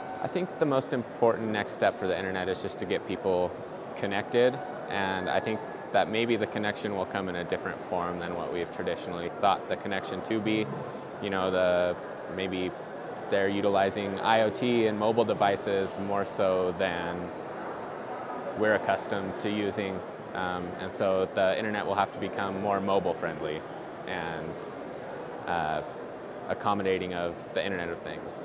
I think the most important next step for the internet is just to get people connected, and I think that maybe the connection will come in a different form than what we've traditionally thought the connection to be. You know, maybe they're utilizing IoT and mobile devices more so than we're accustomed to using, and so the internet will have to become more mobile friendly and accommodating of the Internet of Things.